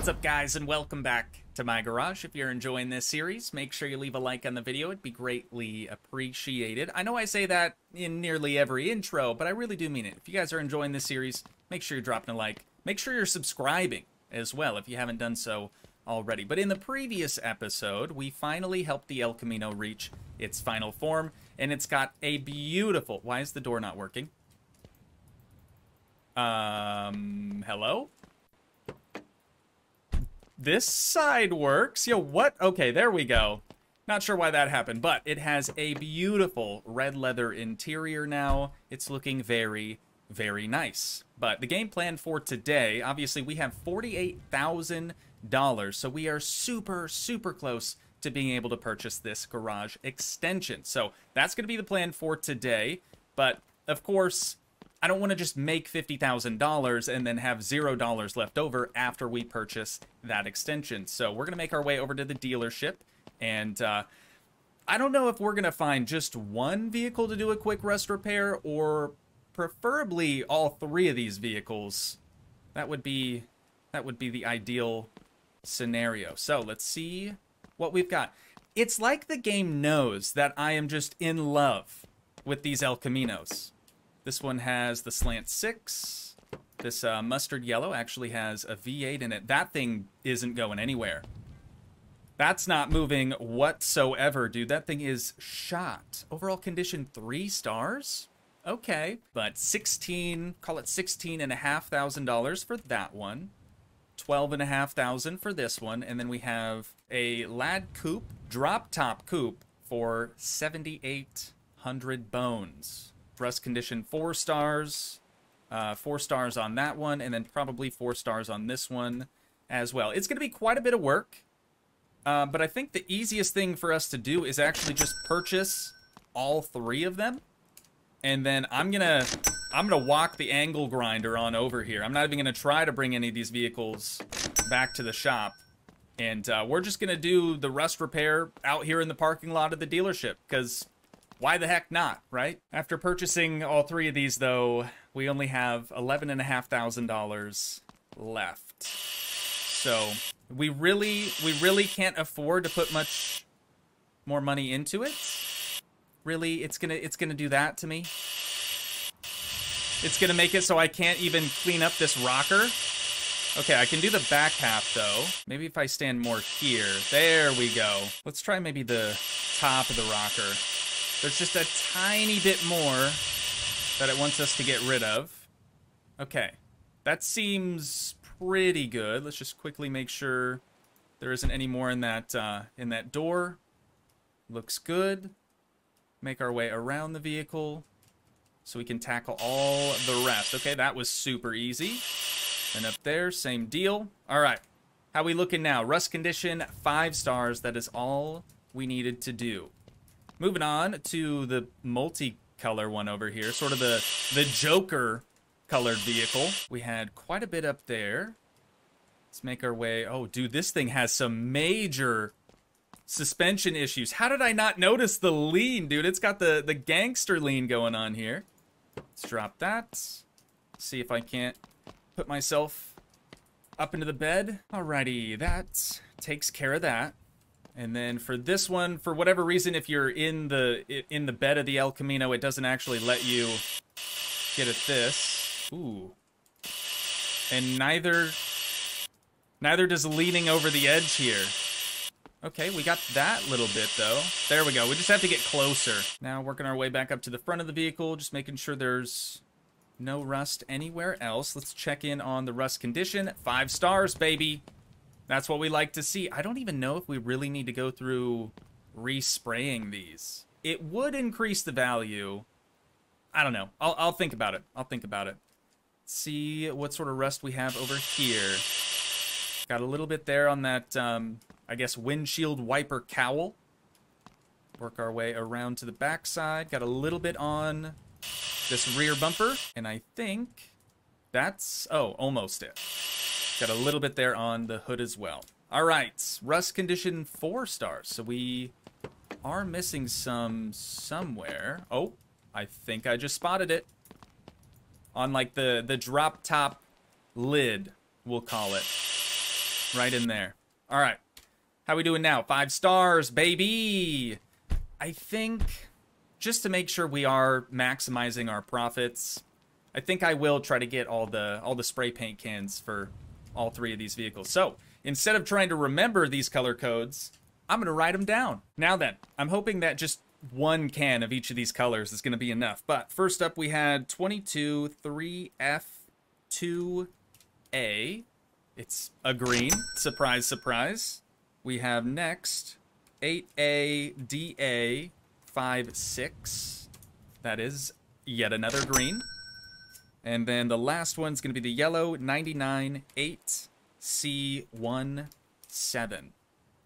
What's up, guys, and welcome back to My Garage. If you're enjoying this series, make sure you leave a like on the video. It'd be greatly appreciated. I know I say that in nearly every intro, but I really do mean it. If you guys are enjoying this series, make sure you're dropping a like. Make sure you're subscribing as well if you haven't done so already. But in the previous episode, we finally helped the El Camino reach its final form, and it's got a beautiful... Why is the door not working? Hello? This side works. Yo, what? Okay, there we go. Not sure why that happened, but it has a beautiful red leather interior now. It's looking very, very nice. But the game plan for today, obviously we have $48,000, so we are super, super close to being able to purchase this garage extension. So that's going to be the plan for today. But of course, I don't want to just make $50,000 and then have $0 left over after we purchase that extension. So we're going to make our way over to the dealership. And I don't know if we're going to find just one vehicle to do a quick rust repair, or preferably all three of these vehicles. That would be the ideal scenario. So let's see what we've got. It's like the game knows that I am just in love with these El Caminos. This one has the slant 6. This mustard yellow actually has a V8 in it. That thing isn't going anywhere. That's not moving whatsoever, dude. That thing is shot. Overall condition, 3 stars. Okay. But $16,500 for that one. $12,500 for this one. And then we have a Lad Coupe, drop top coupe for 7,800 bones. Rust condition, 4 stars. 4 stars on that one, and then probably 4 stars on this one as well. It's going to be quite a bit of work, but I think the easiest thing for us to do is actually just purchase all three of them, and then I'm gonna walk the angle grinder on over here. I'm not even gonna try to bring any of these vehicles back to the shop, and we're just gonna do the rust repair out here in the parking lot of the dealership, because why the heck not, right? After purchasing all three of these, though, we only have $11,500 left. So we really can't afford to put much more money into it. Really, it's gonna do that to me. It's gonna make it so I can't even clean up this rocker. Okay, I can do the back half, though. Maybe if I stand more here. There we go. Let's try maybe the top of the rocker. There's just a tiny bit more that it wants us to get rid of. Okay, that seems pretty good. Let's just quickly make sure there isn't any more in that door. Looks good. Make our way around the vehicle so we can tackle all the rest. Okay, that was super easy. And up there, same deal. All right, how we looking now? Rust condition, 5 stars. That is all we needed to do. Moving on to the multicolor one over here, sort of the Joker colored vehicle. We had quite a bit up there. Let's make our way. Oh, dude, this thing has some major suspension issues. How did I not notice the lean, dude? It's got the gangster lean going on here. Let's drop that. See if I can't put myself up into the bed. Alrighty, that takes care of that. And then for this one, for whatever reason, if you're in the bed of the El Camino, it doesn't actually let you get at this. Ooh. And neither does leaning over the edge here. Okay, we got that little bit, though. There we go. We just have to get closer. Now working our way back up to the front of the vehicle, just making sure there's no rust anywhere else. Let's check in on the rust condition. 5 stars, baby. That's what we like to see. I don't even know if we really need to go through respraying these. It would increase the value. I don't know. I'll think about it. I'll think about it. See what sort of rust we have over here. Got a little bit there on that, I guess, windshield wiper cowl. Work our way around to the backside. Got a little bit on this rear bumper. And I think that's, oh, almost it. Got a little bit there on the hood as well. All right, rust condition, 4 stars. So we are missing some somewhere. Oh, I think I just spotted it. On like the drop top lid, we'll call it. right in there. All right. How we doing now? 5 stars, baby. I think just to make sure we are maximizing our profits, I think I will try to get all the spray paint cans for all 3 of these vehicles. So instead of trying to remember these color codes, I'm going to write them down. Now then, I'm hoping that just 1 can of each of these colors is going to be enough. But first up, we had 22 3F2A. It's a green. Surprise, surprise. We have next 8ADA56. That is yet another green. And then the last one's going to be the yellow 998C17.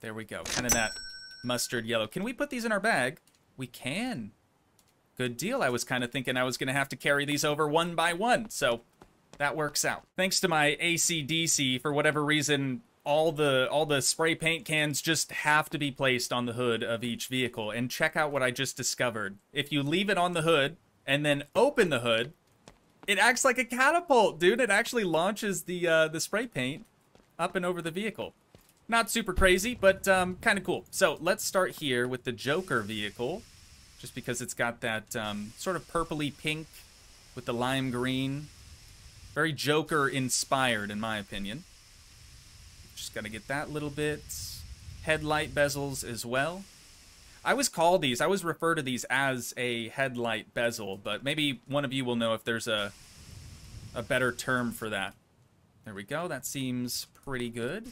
There we go. Kind of that mustard yellow. Can we put these in our bag? We can. Good deal. I was kind of thinking I was going to have to carry these over 1 by 1. So that works out. Thanks to my ACDC, for whatever reason, all the spray paint cans just have to be placed on the hood of each vehicle. And check out what I just discovered. If you leave it on the hood and then open the hood, it acts like a catapult, dude. It actually launches the spray paint up and over the vehicle. Not super crazy, but kind of cool. So let's start here with the Joker vehicle, just because it's got that sort of purpley pink with the lime green. Very Joker inspired, in my opinion. Just got to get that little bit. Headlight bezels as well. I always refer to these as a headlight bezel, but maybe one of you will know if there's a better term for that. There we go. That seems pretty good.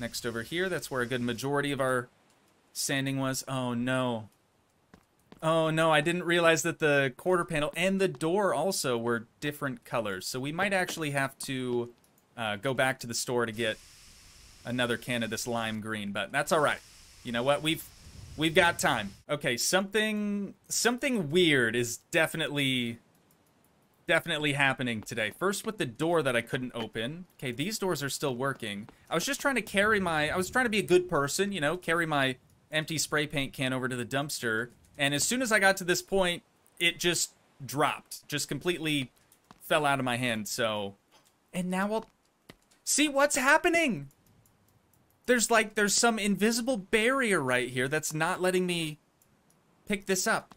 Next over here, that's where a good majority of our sanding was. Oh, no. Oh, no, I didn't realize that the quarter panel and the door also were different colors. So we might actually have to go back to the store to get another can of this lime green, but that's all right. You know what? We've got time. Okay, something weird is definitely happening today. First with the door that I couldn't open. Okay, these doors are still working. I was just trying to be a good person, you know, carry my empty spray paint can over to the dumpster. And as soon as I got to this point, it just dropped. Just completely fell out of my hand, so. And now I'll see what's happening. There's some invisible barrier right here that's not letting me pick this up.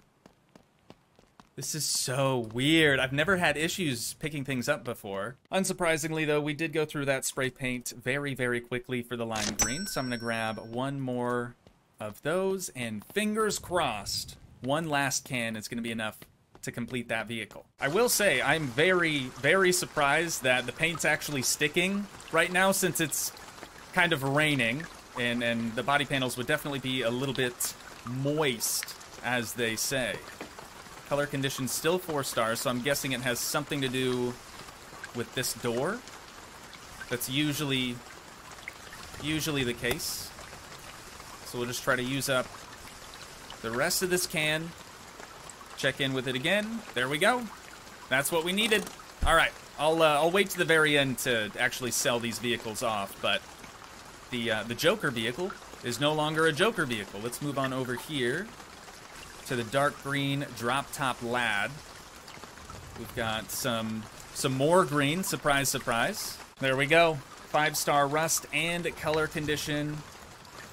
This is so weird. I've never had issues picking things up before. Unsurprisingly, though, we did go through that spray paint very, very quickly for the lime green. So I'm going to grab 1 more of those. And fingers crossed, 1 last can is going to be enough to complete that vehicle. I will say I'm very, very surprised that the paint's actually sticking right now, since it's kind of raining, and the body panels would definitely be a little bit moist, as they say. Color condition still 4 stars, so I'm guessing it has something to do with this door. That's usually the case. So we'll just try to use up the rest of this can. Check in with it again. There we go. That's what we needed. All right, I'll wait to the very end to actually sell these vehicles off, but the Joker vehicle is no longer a Joker vehicle. Let's move on over here to the dark green drop top lad. We've got some more green. Surprise, surprise. There we go. 5-star rust and color condition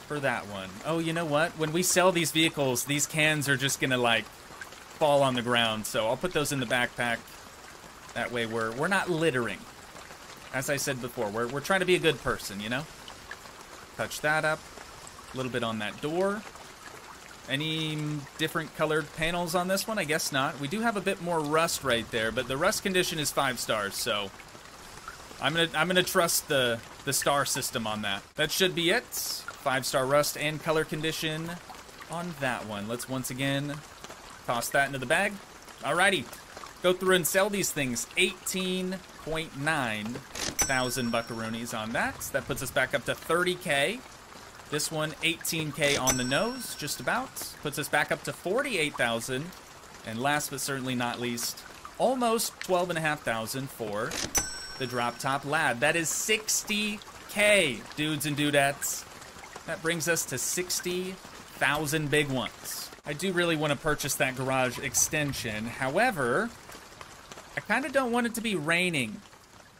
for that one. Oh, you know what? When we sell these vehicles, these cans are just gonna like fall on the ground. So I'll put those in the backpack. That way we're not littering. As I said before, we're trying to be a good person, you know? Touch that up. A little bit on that door. Any different colored panels on this one? I guess not. We do have a bit more rust right there, but the rust condition is 5 stars, so I'm gonna trust the star system on that. That should be it. 5-star rust and color condition on that one. Let's once again toss that into the bag. Alrighty. Go through and sell these things. 18.9 thousand buckaroonies on that. That puts us back up to 30K. This one, 18K on the nose, just about. Puts us back up to 48,000. And last but certainly not least, almost 12,500 for the drop top lad. That is 60K, dudes and dudettes. That brings us to 60,000 big ones. I do really want to purchase that garage extension. However, I kind of don't want it to be raining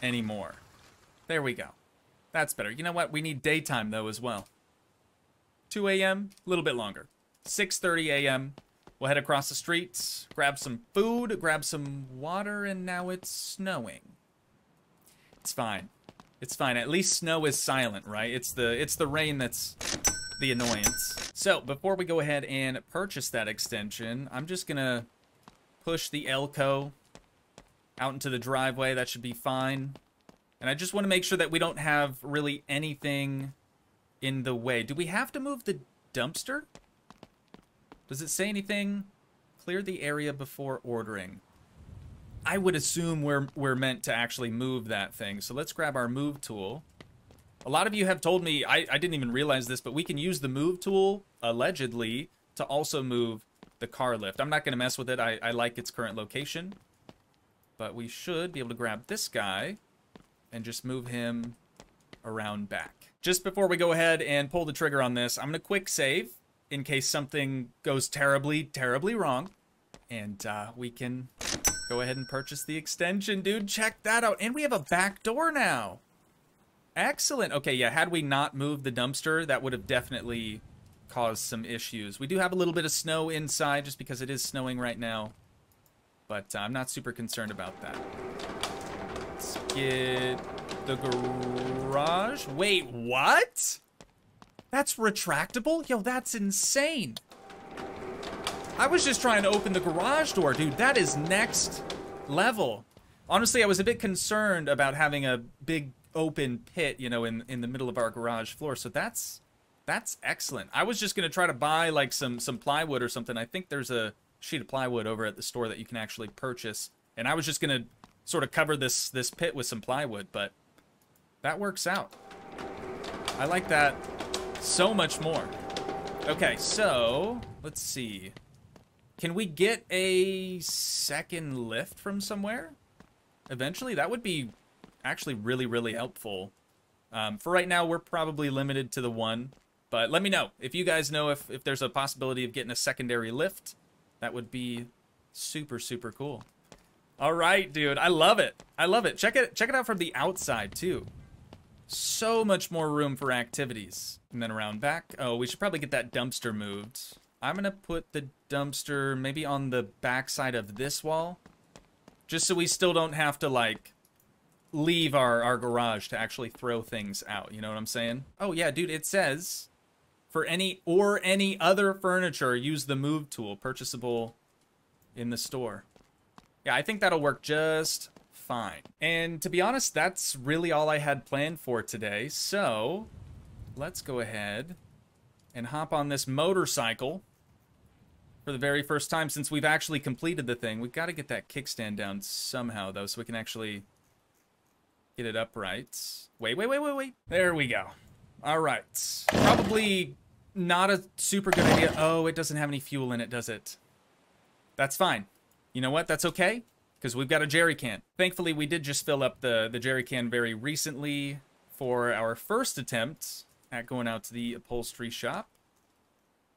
anymore. There we go. That's better. You know what? We need daytime, though, as well. 2 a.m., a little bit longer. 6:30 a.m., we'll head across the streets, grab some food, grab some water, and now it's snowing. It's fine. It's fine. At least snow is silent, right? It's the rain that's the annoyance. So, before we go ahead and purchase that extension, I'm just going to push the Elko out into the driveway. That should be fine. And I just want to make sure that we don't have really anything in the way. Do we have to move the dumpster? Does it say anything? Clear the area before ordering. I would assume we're meant to actually move that thing. So let's grab our move tool. A lot of you have told me, I didn't even realize this, but we can use the move tool, allegedly, to also move the car lift. I'm not going to mess with it. I like its current location. But we should be able to grab this guy and just move him around back. Just before we go ahead and pull the trigger on this, I'm going to quick save in case something goes terribly, terribly wrong. And we can go ahead and purchase the extension, dude. Check that out. And we have a back door now. Excellent. Okay, yeah, had we not moved the dumpster, that would have definitely caused some issues. We do have a little bit of snow inside just because it is snowing right now. But I'm not super concerned about that. Let's get the garage. Wait, what? That's retractable? Yo, that's insane. I was just trying to open the garage door, dude. That is next level. Honestly, I was a bit concerned about having a big open pit, you know, in the middle of our garage floor. So that's excellent. I was just going to try to buy like some plywood or something. I think there's a sheet of plywood over at the store that you can actually purchase. And I was just going to sort of cover this pit with some plywood, but that works out. I like that so much more. Okay, so let's see. Can we get a second lift from somewhere eventually? That would be actually really, really helpful. For right now, we're probably limited to the one, but let me know if you guys know if there's a possibility of getting a secondary lift. That would be super, super cool. All right, dude. I love it. I love it. Check it out from the outside, too. So much more room for activities. And then around back. Oh, we should probably get that dumpster moved. I'm going to put the dumpster maybe on the back side of this wall. Just so we still don't have to, like, leave our garage to actually throw things out. You know what I'm saying? Oh, yeah, dude. It says, for any other furniture, use the move tool. Purchasable in the store. Yeah, I think that'll work just fine. And to be honest, that's really all I had planned for today. So let's go ahead and hop on this motorcycle for the very first time since we've actually completed the thing. We've got to get that kickstand down somehow, though, so we can actually get it upright. Wait. There we go. All right. Probably not a super good idea. Oh, it doesn't have any fuel in it, does it? That's fine. You know what? That's okay, because we've got a jerry can. Thankfully, we did just fill up the jerry can very recently for our first attempt at going out to the upholstery shop.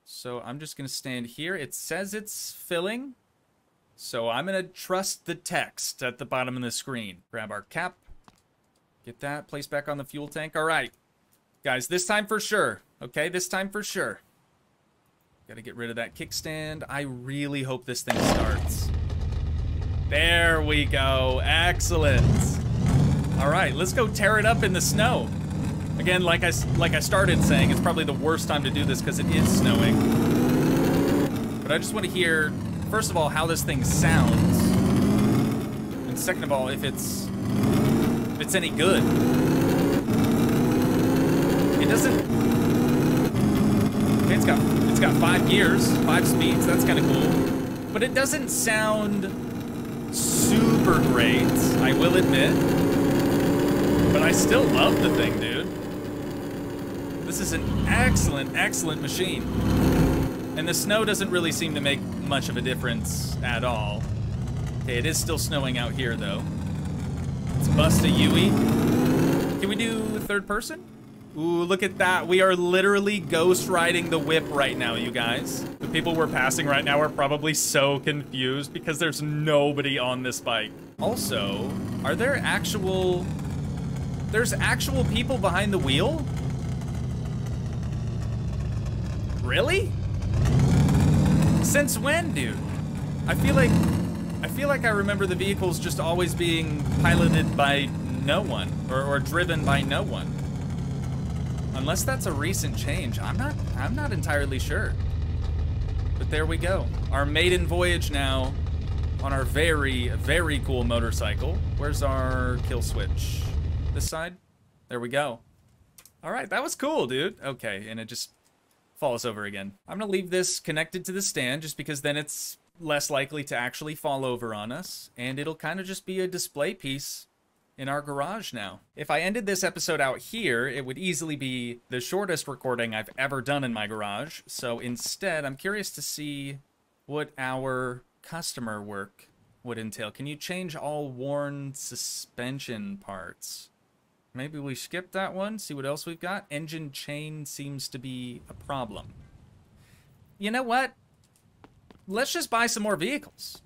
So I'm just going to stand here. It says it's filling, so I'm going to trust the text at the bottom of the screen. Grab our cap. Get that. Place back on the fuel tank. All right, guys, this time for sure. Okay, this time for sure. Got to get rid of that kickstand. I really hope this thing starts. There we go. Excellent. All right, let's go tear it up in the snow. Again, like I started saying, it's probably the worst time to do this because it is snowing. But I just want to hear, first of all, how this thing sounds. And second of all, if it's any good. It doesn't... Okay, it's got 5 gears, 5 speeds. That's kind of cool. But it doesn't sound super great, I will admit. But I still love the thing, dude. This is an excellent, excellent machine. And the snow doesn't really seem to make much of a difference at all. Okay, it is still snowing out here, though. Let's bust a Yui. Can we do third person? Ooh, look at that. We are literally ghost riding the whip right now, you guys. The people we're passing right now are probably so confused because there's nobody on this bike. Also, are there actual There's actual people behind the wheel? Really? Since when, dude? I feel like I remember the vehicles just always being piloted by no one, or driven by no one. Unless that's a recent change. I'm not entirely sure. But there we go. Our maiden voyage now on our very, very cool motorcycle. Where's our kill switch? This side? There we go. All right, that was cool, dude. Okay, and it just falls over again. I'm gonna leave this connected to the stand just because then it's less likely to actually fall over on us, and it'll kind of just be a display piece in our garage now. If I ended this episode out here, it would easily be the shortest recording I've ever done in my garage. So instead, I'm curious to see what our customer work would entail. Can you change all worn suspension parts? Maybe we skip that one, see what else we've got. Engine chain seems to be a problem. You know what? Let's just buy some more vehicles.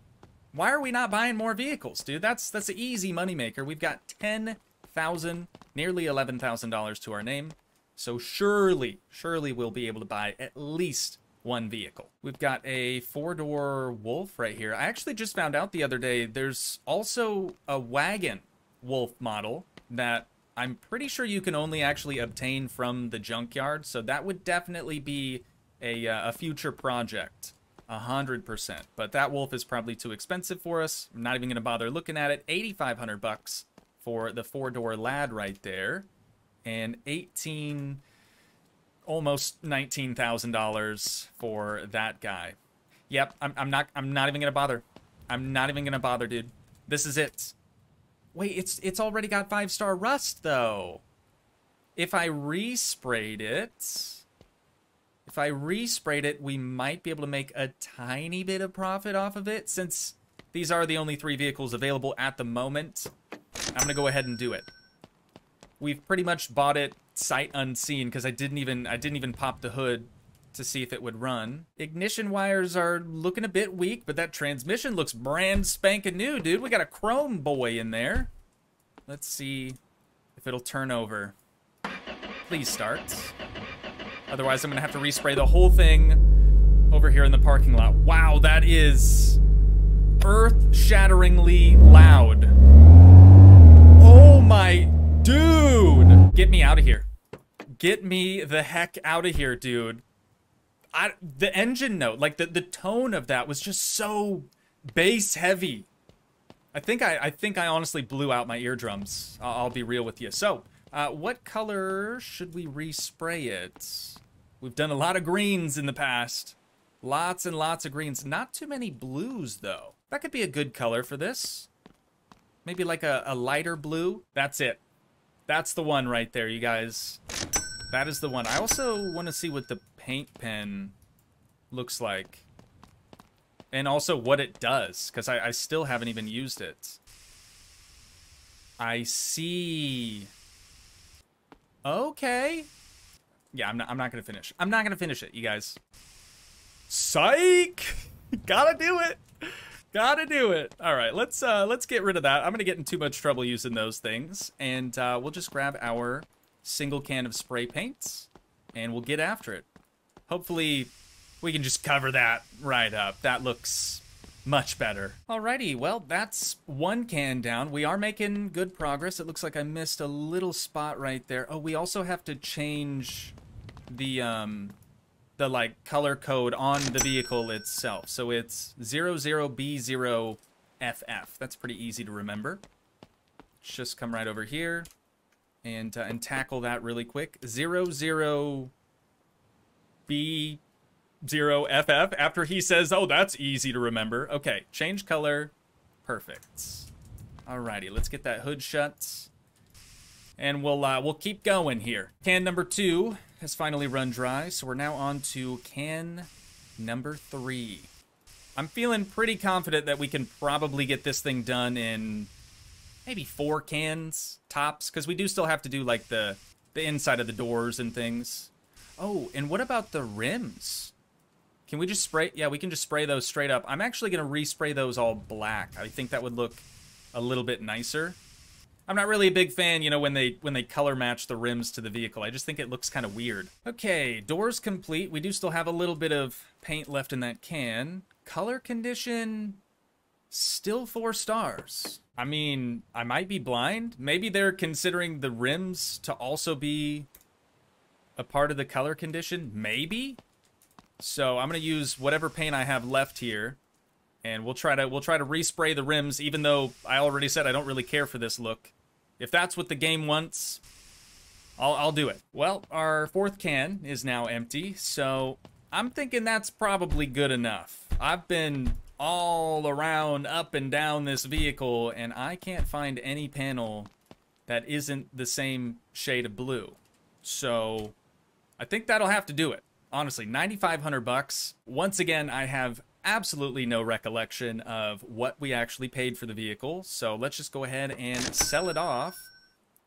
Why are we not buying more vehicles, dude? That's an easy moneymaker. We've got $10,000, nearly $11,000 to our name. So surely we'll be able to buy at least one vehicle. We've got a four-door Wolf right here. I actually just found out the other day there's also a wagon Wolf model that I'm pretty sure you can only actually obtain from the junkyard. So that would definitely be a future project. 100%, but that Wolf is probably too expensive for us. I'm not even gonna bother looking at it. 8,500 bucks for the four-door Lad right there, and almost $19,000 for that guy. Yep, I'm not even gonna bother. I'm not even gonna bother, dude. This is it. Wait, it's already got 5-star rust though. If I resprayed it. If I resprayed it, we might be able to make a tiny bit of profit off of it. Since these are the only 3 vehicles available at the moment, I'm going to go ahead and do it. We've pretty much bought it sight unseen because I didn't even pop the hood to see if it would run. Ignition wires are looking a bit weak, but that transmission looks brand spanking new, dude. We got a chrome boy in there. Let's see if it'll turn over. Please start. Otherwise, I'm gonna have to respray the whole thing over here in the parking lot. Wow, that is earth-shatteringly loud. Oh my, dude. Get me out of here. Get me the heck out of here, dude. The engine note, like the tone of that was just so bass heavy. I think I honestly blew out my eardrums. I'll be real with you. So, what color should we respray it? We've done a lot of greens in the past. Lots and lots of greens. Not too many blues, though. That could be a good color for this. Maybe like a lighter blue. That's it. That's the one right there, you guys. That is the one. I also want to see what the paint pen looks like. And also what it does, because I still haven't even used it. I see. Okay. Yeah, I'm not gonna finish. I'm not gonna finish it, you guys. Psych! Gotta do it. Gotta do it. All right, let's get rid of that. I'm gonna get in too much trouble using those things, and we'll just grab our single can of spray paints, and we'll get after it. Hopefully, we can just cover that right up. That looks much better. Alrighty, well, that's one can down. We are making good progress. It looks like I missed a little spot right there. Oh, we also have to change the like color code on the vehicle itself. So it's 00B0FF. That's pretty easy to remember. Just come right over here and tackle that really quick. 00B 0FF after he says, oh, that's easy to remember. Okay, change color. Perfect. Alrighty, let's get that hood shut. And we'll keep going here. Can number 2 has finally run dry, so we're now on to can number 3. I'm feeling pretty confident that we can probably get this thing done in maybe 4 cans tops, because we do still have to do like the inside of the doors and things. Oh, and what about the rims? Can we just spray? Yeah, we can just spray those straight up. I'm actually going to respray those all black. I think that would look a little bit nicer. I'm not really a big fan, you know, when they color match the rims to the vehicle. I just think it looks kind of weird. Okay, doors complete. We do still have a little bit of paint left in that can. Color condition, still 4 stars. I mean, I might be blind. Maybe they're considering the rims to also be a part of the color condition. Maybe. So I'm going to use whatever paint I have left here. And we'll try to respray the rims, even though I already said I don't really care for this look. If that's what the game wants, I'll do it. Well, our 4th can is now empty, so I'm thinking that's probably good enough. I've been all around, up and down this vehicle, and I can't find any panel that isn't the same shade of blue. So I think that'll have to do it. Honestly, 9,500 bucks. Once again, I have absolutely no recollection of what we actually paid for the vehicle, so let's just go ahead and sell it off.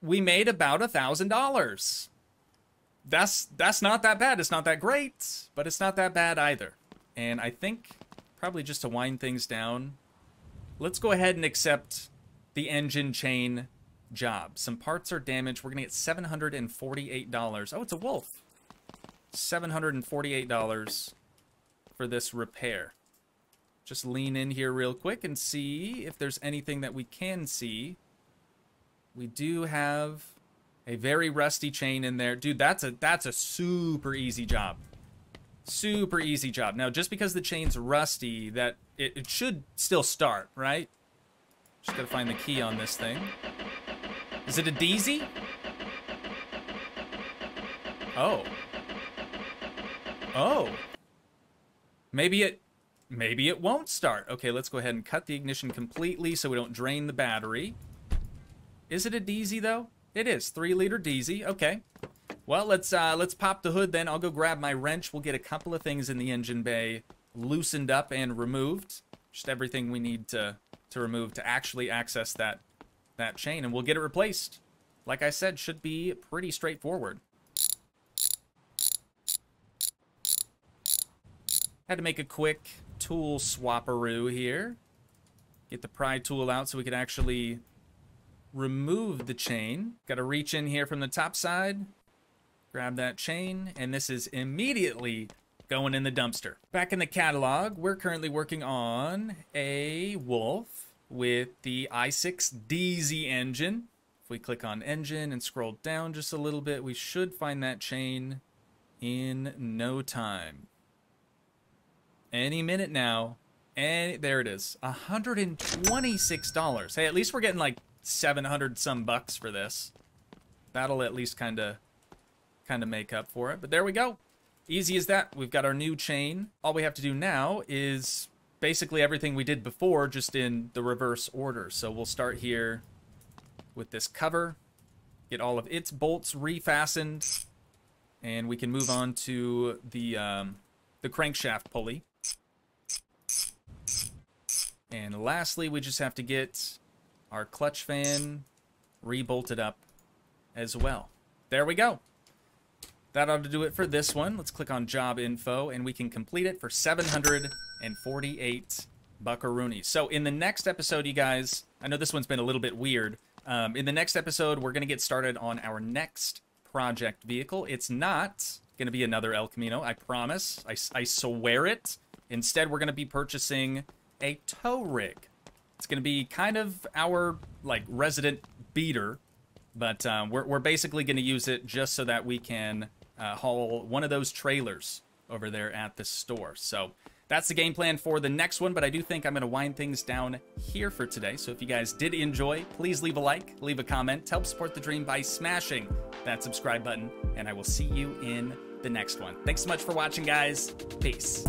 We made about $1,000. That's not that bad. It's not that great, but it's not that bad either. And I think probably just to wind things down, let's go ahead and accept the engine chain job. Some parts are damaged. We're gonna get $748. Oh, it's a Wolf. $748 for this repair. Just lean in here real quick and see if there's anything that we can see. We do have a very rusty chain in there. Dude, that's a super easy job. Super easy job. Now, just because the chain's rusty, that it should still start, right? Just gotta find the key on this thing. Is it a DZ? Oh. Oh. Maybe it won't start. Okay, let's go ahead and cut the ignition completely so we don't drain the battery. Is it a DZ though? It is, 3-liter DZ, okay. Well, let's pop the hood then. I'll go grab my wrench. We'll get a couple of things in the engine bay loosened up and removed. Just everything we need to remove to actually access that chain, and we'll get it replaced. Like I said, should be pretty straightforward. Had to make a quick tool swapperoo here. Get the pry tool out so we could actually remove the chain. Got to reach in here from the top side, grab that chain, and this is immediately going in the dumpster. Back in the catalog, we're currently working on a Wolf with the i6 DZ engine. If we click on engine and scroll down just a little bit, we should find that chain in no time. Any minute now. And there it is, $126. Hey, at least we're getting like 700 some bucks for this. That'll at least kind of make up for it. But there we go. Easy as that. We've got our new chain. All we have to do now is basically everything we did before, just in the reverse order. So we'll start here with this cover, get all of its bolts refastened, and we can move on to the crankshaft pulley. And lastly, we just have to get our clutch fan rebolted up as well. There we go. That ought to do it for this one. Let's click on job info and we can complete it for 748 buckaroonies. So in the next episode, you guys, I know this one's been a little bit weird. In the next episode, we're going to get started on our next project vehicle. It's not going to be another El Camino, I promise. I swear it. Instead, we're going to be purchasing a tow rig. It's going to be kind of our like resident beater, but we're basically going to use it just so that we can haul one of those trailers over there at the store. So that's the game plan for the next one, but I do think I'm going to wind things down here for today. So if you guys did enjoy, please leave a like, leave a comment, help support the dream by smashing that subscribe button, and I will see you in the next one. Thanks so much for watching, guys. Peace.